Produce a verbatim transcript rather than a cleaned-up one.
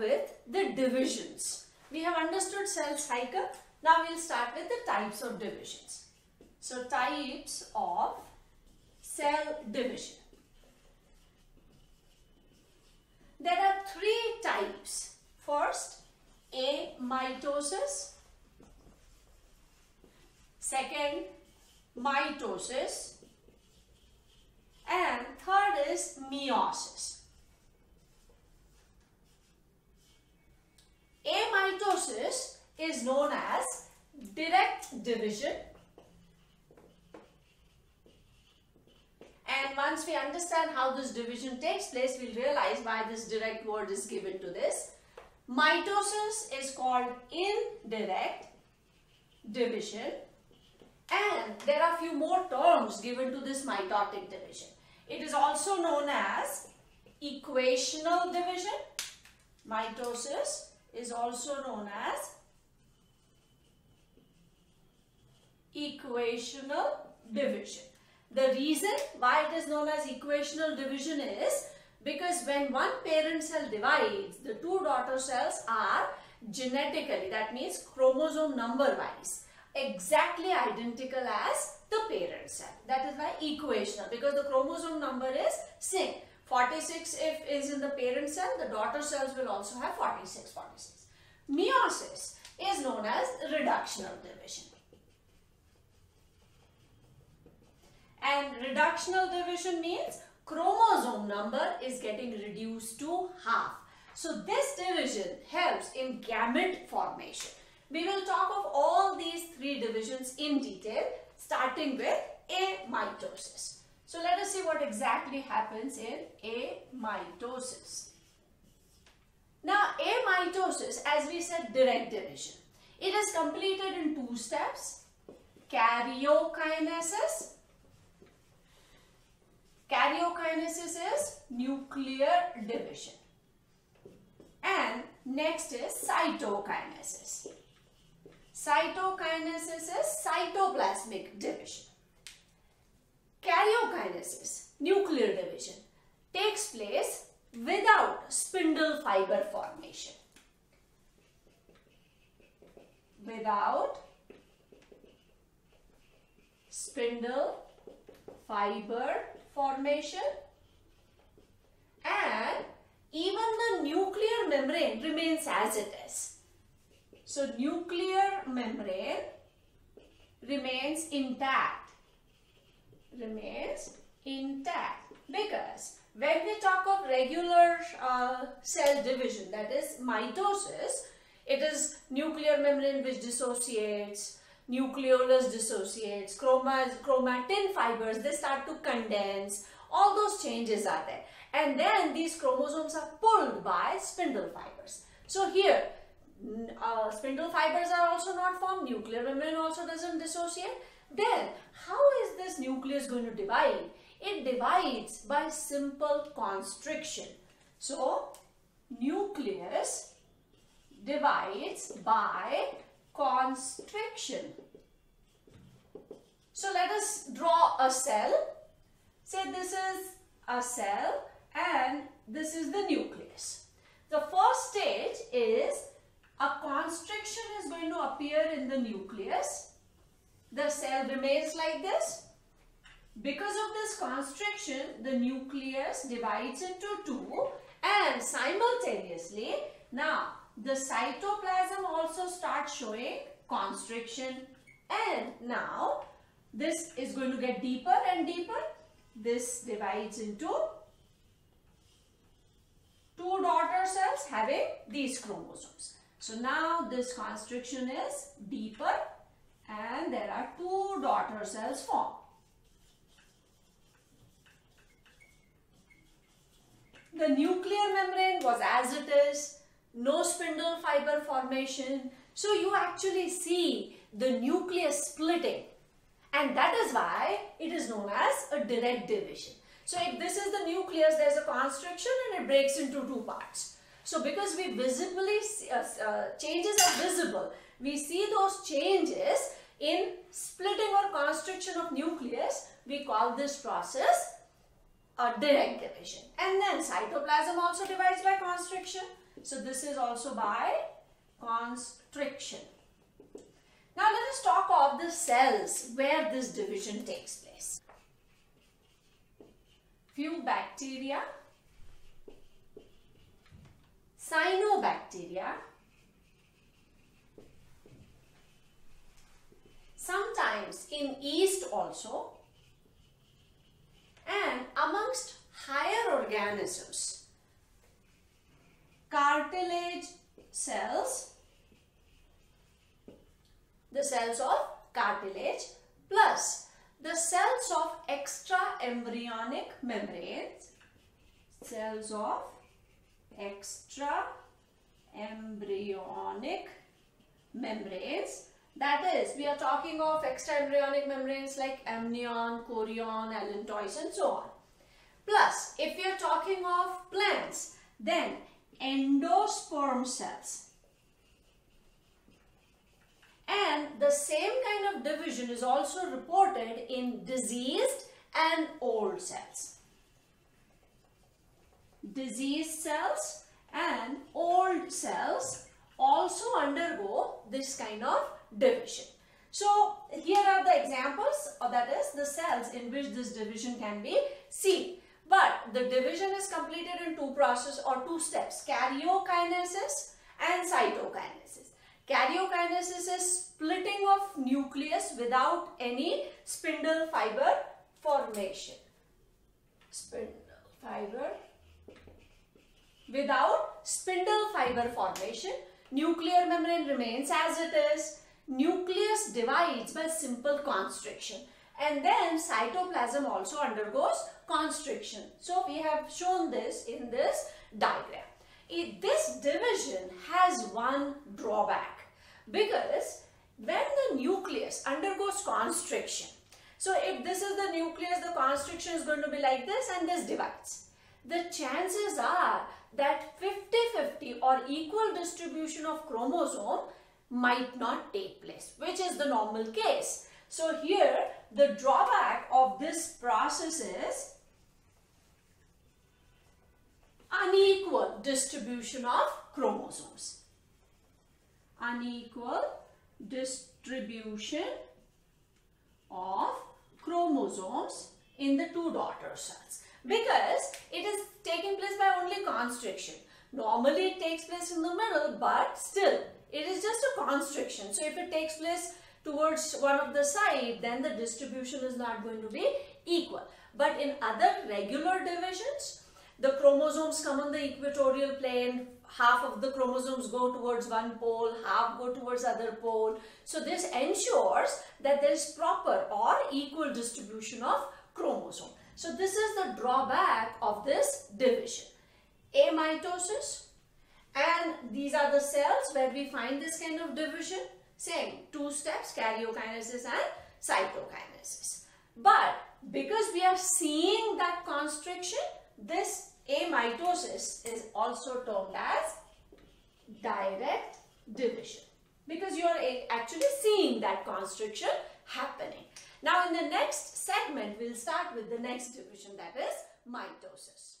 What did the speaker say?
with the divisions. We have understood cell cycle. Now we'll start with the types of divisions. So types of cell division. There are three types. First, amitosis. Second, mitosis. And third is meiosis. Amitosis is known as direct division. And once we understand how this division takes place, we'll realize why this direct word is given to this. Mitosis is called indirect division. And there are a few more terms given to this mitotic division. It is also known as equational division. Mitosis is also known as equational division. The reason why it is known as equational division is because when one parent cell divides, the two daughter cells are genetically, that means chromosome number wise, exactly identical as the parent cell. That is why equational, because the chromosome number is same. forty-six if is in the parent cell, the daughter cells will also have forty-six, forty-six. Meiosis is known as reductional division. And reductional division means chromosome number is getting reduced to half. So this division helps in gamete formation. We will talk of all these three divisions in detail, starting with amitosis. So let us see what exactly happens in amitosis. Now amitosis, as we said, direct division. It is completed in two steps. Karyokinesis. Karyokinesis is nuclear division. And next is cytokinesis. Cytokinesis is cytoplasmic division. Karyokinesis, nuclear division, takes place without spindle fiber formation. Without spindle fiber formation, and even the nuclear membrane remains as it is. So nuclear membrane remains intact. remains intact because when we talk of regular uh, cell division, that is mitosis, it is nuclear membrane which dissociates, nucleolus dissociates, chromatin fibers, they start to condense, all those changes are there, and then these chromosomes are pulled by spindle fibers. So here uh, spindle fibers are also not formed, nuclear membrane also doesn't dissociate. Then, how is this nucleus going to divide? It divides by simple constriction. So, nucleus divides by constriction. So, let us draw a cell. Say this is a cell and this is the nucleus. The first stage is a constriction is going to appear in the nucleus. The cell remains like this. Because of this constriction, the nucleus divides into two, and simultaneously, now the cytoplasm also starts showing constriction, and now this is going to get deeper and deeper. This divides into two daughter cells having these chromosomes. So now this constriction is deeper, and there are two daughter cells formed. The nuclear membrane was as it is, no spindle fiber formation. So you actually see the nucleus splitting, and that is why it is known as a direct division. So if this is the nucleus, there is a constriction and it breaks into two parts. So because we visibly, see, uh, uh, changes are visible, we see those changes in splitting or constriction of nucleus, we call this process a direct division. And then cytoplasm also divides by constriction. So this is also by constriction. Now let us talk of the cells where this division takes place. Few bacteria, cyanobacteria, sometimes in yeast also, and amongst higher organisms, cartilage cells, the cells of cartilage, plus the cells of extra embryonic membranes, cells of extra embryonic membranes. That is, we are talking of extra embryonic membranes like amnion, chorion, allantois, and so on. Plus, if we are talking of plants, then endosperm cells. And the same kind of division is also reported in diseased and old cells. Diseased cells and old cells also undergo this kind of division. So here are the examples, or that is the cells in which this division can be seen. But the division is completed in two processes or two steps, karyokinesis and cytokinesis. Karyokinesis is splitting of nucleus without any spindle fiber formation. Spindle fiber, without spindle fiber formation, nuclear membrane remains as it is. Nucleus divides by simple constriction, and then cytoplasm also undergoes constriction. So we have shown this in this diagram. It, this division has one drawback, because when the nucleus undergoes constriction, so if this is the nucleus, the constriction is going to be like this and this divides. The chances are that fifty fifty or equal distribution of chromosome might not take place, which is the normal case. So here the drawback of this process is unequal distribution of chromosomes. Unequal distribution of chromosomes in the two daughter cells, because it is taking place by only constriction. Normally it takes place in the middle, but still it is just a constriction. So if it takes place towards one of the side, then the distribution is not going to be equal. But in other regular divisions, the chromosomes come on the equatorial plane, half of the chromosomes go towards one pole, half go towards other pole. So this ensures that there is proper or equal distribution of chromosome. So this is the drawback of this division. Amitosis, and these are the cells where we find this kind of division. Same, two steps, karyokinesis and cytokinesis. But because we are seeing that constriction, this amitosis is also termed as direct division, because you are actually seeing that constriction happening. Now in the next segment, we'll start with the next division, that is mitosis.